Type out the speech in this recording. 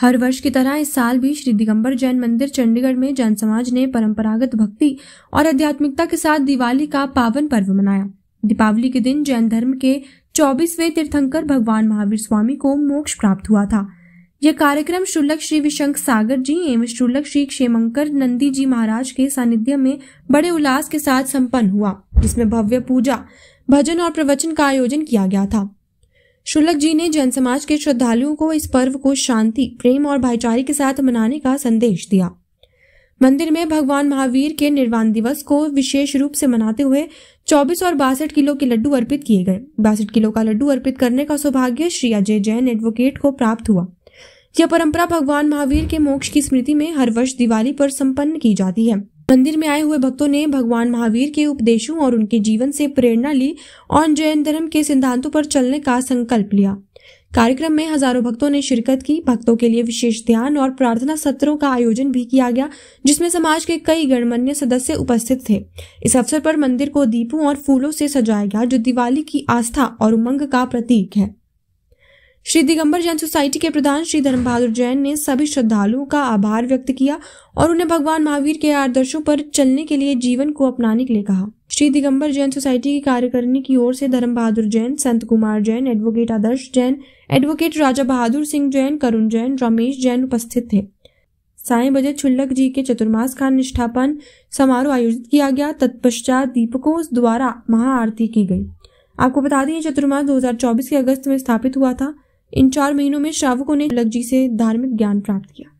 हर वर्ष की तरह इस साल भी श्री दिगंबर जैन मंदिर चंडीगढ़ में जैन समाज ने परंपरागत भक्ति और आध्यात्मिकता के साथ दिवाली का पावन पर्व मनाया। दीपावली के दिन जैन धर्म के 24वें तीर्थंकर भगवान महावीर स्वामी को मोक्ष प्राप्त हुआ था। यह कार्यक्रम क्षुल्लक श्री विशंक सागर जी एवं क्षुल्लक श्री क्षेमंकर नंदी जी महाराज के सानिध्य में बड़े उल्लास के साथ संपन्न हुआ, जिसमें भव्य पूजा, भजन और प्रवचन का आयोजन किया गया था। क्षुल्लक जी ने जैन समाज के श्रद्धालुओं को इस पर्व को शांति, प्रेम और भाईचारे के साथ मनाने का संदेश दिया। मंदिर में भगवान महावीर के निर्वाण दिवस को विशेष रूप से मनाते हुए 24 और 62 किलो के लड्डू अर्पित किए गए। 62 किलो का लड्डू अर्पित करने का सौभाग्य श्री अजय जैन एडवोकेट को प्राप्त हुआ। यह परंपरा भगवान महावीर के मोक्ष की स्मृति में हर वर्ष दिवाली पर संपन्न की जाती है। मंदिर में आए हुए भक्तों ने भगवान महावीर के उपदेशों और उनके जीवन से प्रेरणा ली और जैन धर्म के सिद्धांतों पर चलने का संकल्प लिया। कार्यक्रम में हजारों भक्तों ने शिरकत की। भक्तों के लिए विशेष ध्यान और प्रार्थना सत्रों का आयोजन भी किया गया, जिसमें समाज के कई गणमान्य सदस्य उपस्थित थे। इस अवसर पर मंदिर को दीपों और फूलों से सजाया गया, जो दिवाली की आस्था और उमंग का प्रतीक है। श्री दिगंबर जैन सोसाइटी के प्रधान श्री धर्म बहादुर जैन ने सभी श्रद्धालुओं का आभार व्यक्त किया और उन्हें भगवान महावीर के आदर्शों पर चलने के लिए जीवन को अपनाने के लिए कहा। श्री दिगंबर जैन सोसाइटी की कार्यकारिणी की ओर से धर्म बहादुर जैन, संत कुमार जैन, एडवोकेट आदर्श जैन, एडवोकेट राजा बहादुर सिंह जैन, करुण जैन, रमेश जैन उपस्थित थे। साय बजे क्षुल्लक जी के चतुर्मास का निष्ठापन समारोह आयोजित किया गया। तत्पश्चात दीपकों द्वारा महाआरती की गई। आपको बता दें, चतुर्मास 2024 के अगस्त में स्थापित हुआ था। इन 4 महीनों में श्रावकों ने लग जी से धार्मिक ज्ञान प्राप्त किया।